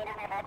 you don't have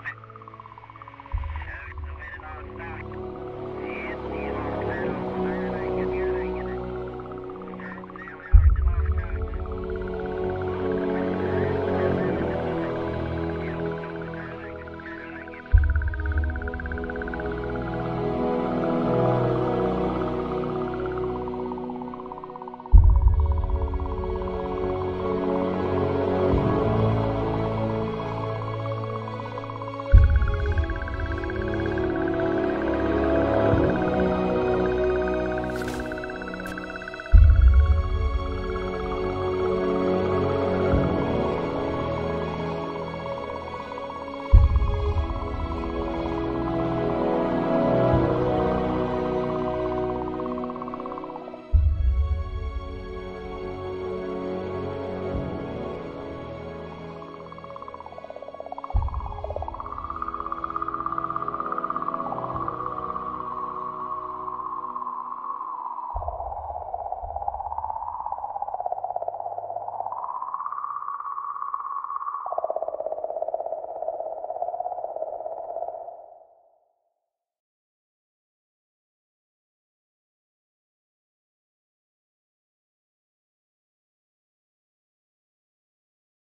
Thank you.